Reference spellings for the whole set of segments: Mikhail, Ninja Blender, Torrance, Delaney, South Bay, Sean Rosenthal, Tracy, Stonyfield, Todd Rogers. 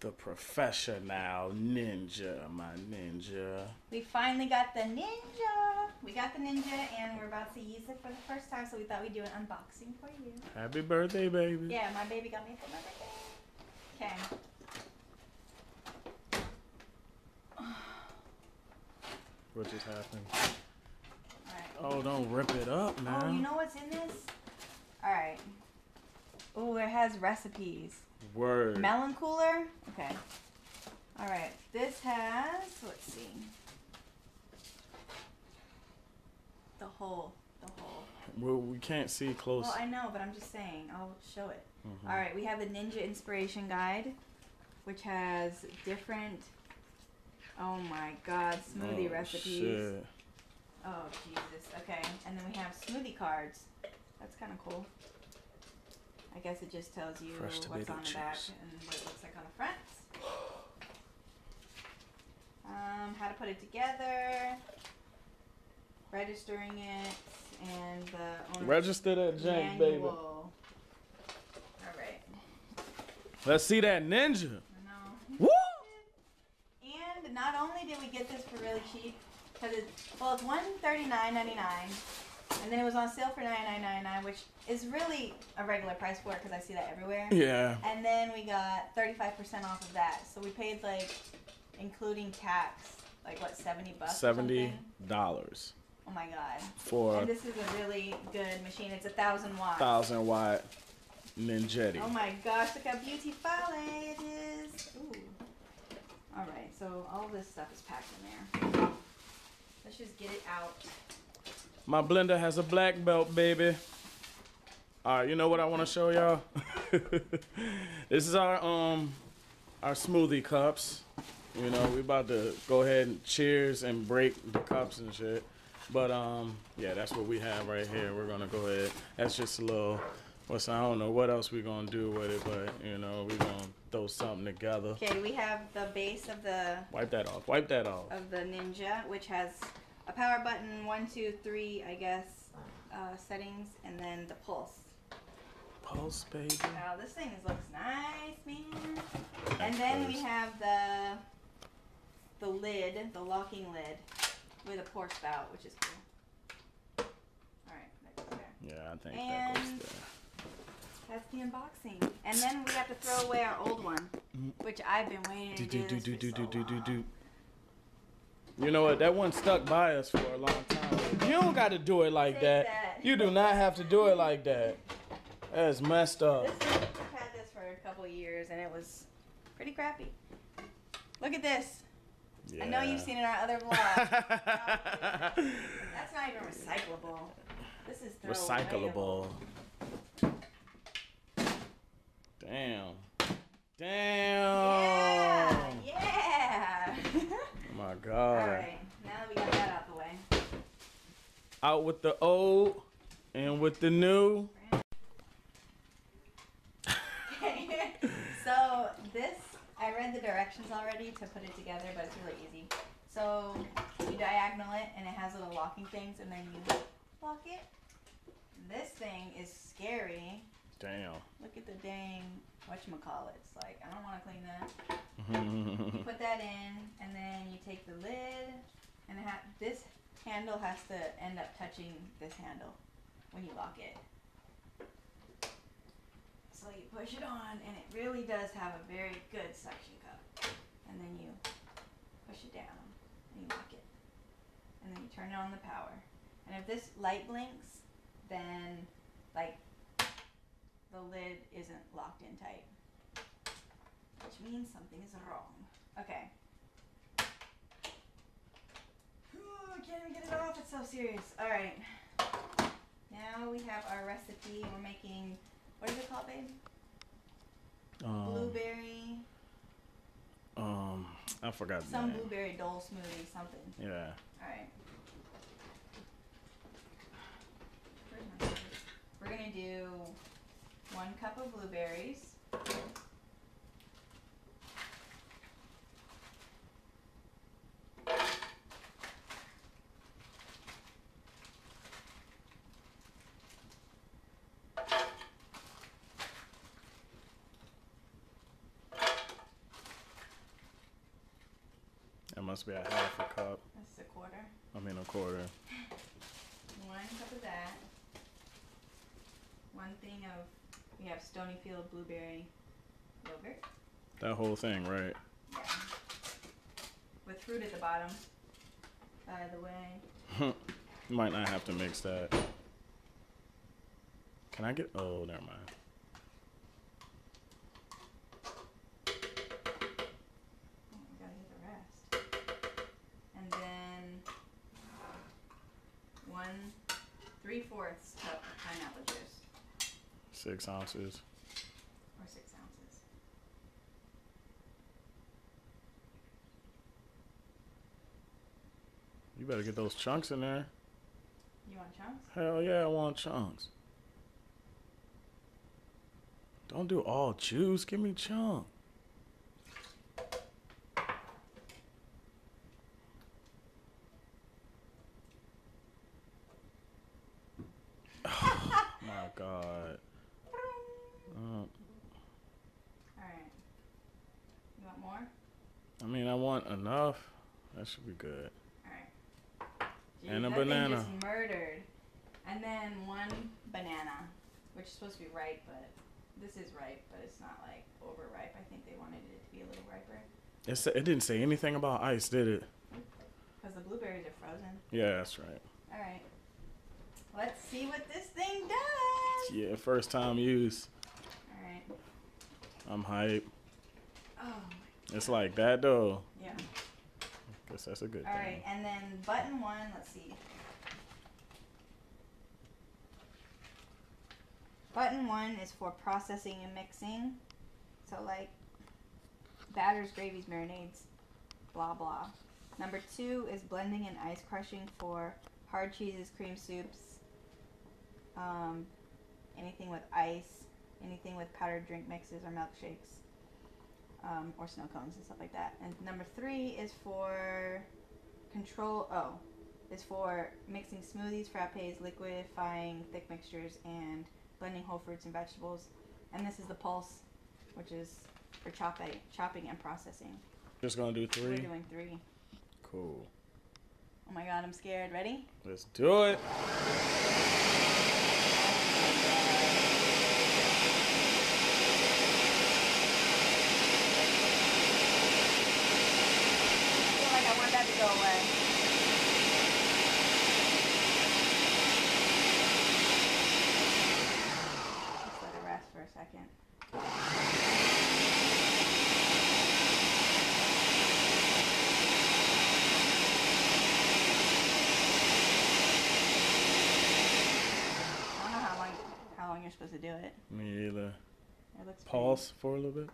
The professional ninja, my ninja. We finally got the ninja. We got the ninja and we're about to use it for the first time, so we thought we'd do an unboxing for you. Happy birthday, baby. Yeah, my baby got me for my birthday. Okay. What just happened? All right. Oh, don't rip it up, man. Oh, you know what's in this? All right. Oh, it has recipes. Word. Melon cooler. Okay. All right. This has, let's see. The whole. Well, we can't see close. Well, I know, but I'm just saying. I'll show it. Mm-hmm. All right. We have the Ninja Inspiration Guide, which has different... Oh my God, smoothie recipes. Shit. Oh Jesus. Okay, and then we have smoothie cards. That's kind of cool. I guess it just tells you what's on the back and what it looks like on the front. How to put it together, registering it, and the owner's register that jank, baby. All right. Let's see that ninja. Not only did we get this for really cheap, because it's $139.99, and then it was on sale for $99.99, which is really a regular price for it because I see that everywhere. Yeah. And then we got 35% off of that, so we paid, like, including tax, like what, $70? $70. Oh my God. For. And this is a really good machine. It's 1,000 watt. 1,000 watt Ninjetti. Oh my gosh! Look how beautiful it is. Ooh. Alright, so all this stuff is packed in there. Let's just get it out. My blender has a black belt, baby. Alright, you know what I want to show y'all? This is our smoothie cups. You know, we about to go ahead and cheers and break the cups and shit. But yeah, that's what we have right here. We're gonna go ahead. That's just a little, what's, I don't know what else we're gonna do with it, but you know, we're gonna throw something together. Okay, we have the base of the wipe that off of the Ninja, which has a power button, 1, 2, 3, I guess, settings, and then the pulse, baby. Now this thing looks nice, man. And then we have the lid, the locking lid with a pour spout, which is cool. Yeah, I think that goes there. That's the unboxing. And then we have to throw away our old one, which I've been waiting to do. You know what? That one stuck by us for a long time. You don't got to do it like that. You do not have to do it like that. That's messed up. I've had this for a couple years, and it was pretty crappy. Look at this. Yeah. I know you've seen it in our other vlog. That's not even recyclable. This is recyclable. Damn. Yeah. Oh my God. All right. Now that we got that out the way. Out with the old and with the new. Okay. So this, I read the directions already to put it together, but it's really easy. So you diagonal it, and it has little locking things, and then you lock it. This thing is scary. Damn. Look at the dang whatchamacallit. It's like, I don't want to clean that. You put that in, and then you take the lid, and this handle has to end up touching this handle when you lock it. So you push it on, and it really does have a very good suction cup. And then you push it down, and you lock it. And then you turn on the power. And if this light blinks, then, like, the lid isn't locked in tight, which means something is wrong. Okay. Ooh, I can't even get it off. It's so serious. All right. Now we have our recipe. We're making, what is it called, babe? Blueberry. I forgot the name. Some blueberry dole smoothie, something. Yeah. All right. We're going to do 1 cup of blueberries, must be a half a cup. That's a quarter. I mean a quarter. 1 cup of that. 1 thing of, we have Stonyfield blueberry yogurt. That whole thing, right? Yeah. With fruit at the bottom, by the way. You might not have to mix that. Can I get, oh, never mind. Cup of pineapple juice. 6 ounces. Or 6 ounces. You better get those chunks in there. You want chunks? Hell yeah, I want chunks. Don't do all juice. Give me chunks. God. All right. You want more? I mean, I want enough. That should be good. All right. Jeez, and a banana. Just murdered. And then 1 banana, which is supposed to be ripe, but this is ripe, but it's not like overripe. I think they wanted it to be a little riper. It didn't say anything about ice, did it? Because the blueberries are frozen. Yeah, that's right. All right. Let's see what this thing does. Yeah, first time use. All right. I'm hype. Oh my God. It's like that though. Yeah. I guess that's a good thing. All right, and then button 1, let's see. Button 1 is for processing and mixing. So like batters, gravies, marinades, blah, blah. Number 2 is blending and ice crushing for hard cheeses, cream soups, anything with ice, anything with powdered drink mixes or milkshakes, or snow cones and stuff like that. And number 3 is for mixing smoothies, frappes, liquefying thick mixtures, and blending whole fruits and vegetables. And this is the pulse, which is for chopping and processing. Just gonna do 3? We're doing 3. Cool. Oh my God, I'm scared. Ready? Let's do it. Go away. Just let it rest for a second. I don't know how long you're supposed to do it. Me either. It looks pause for a little bit.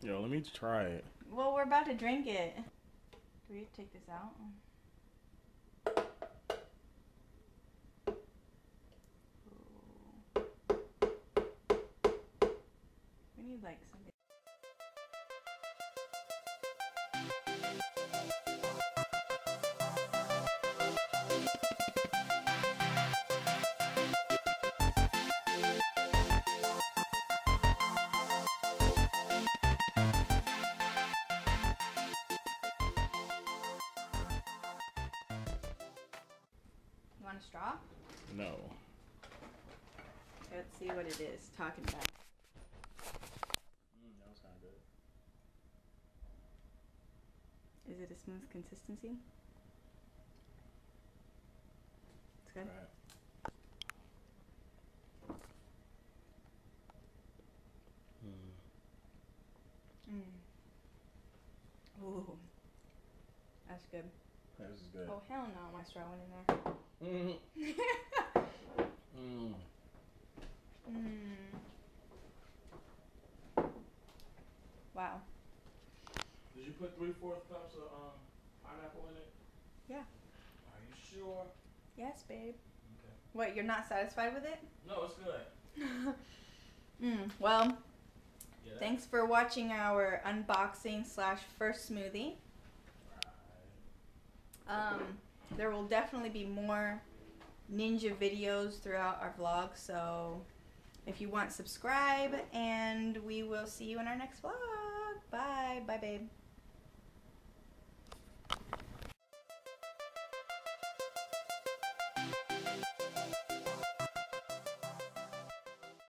Yo, let me try it. Well, we're about to drink it. Do we take this out? Ooh. We need like something. Want a straw? No. Let's see what it is talking about. That was kind of good. Is it a smooth consistency? It's good. All right. Ooh, that's good. This is good. Oh hell no, my straw went in there. Wow. Did you put 3/4 cups of pineapple in it? Yeah. Are you sure? Yes, babe. Okay. What, you're not satisfied with it? No, it's good. Well, yeah. Thanks for watching our unboxing / first smoothie. There will definitely be more Ninja videos throughout our vlog, so if you want, subscribe, and we will see you in our next vlog. Bye. Bye, babe.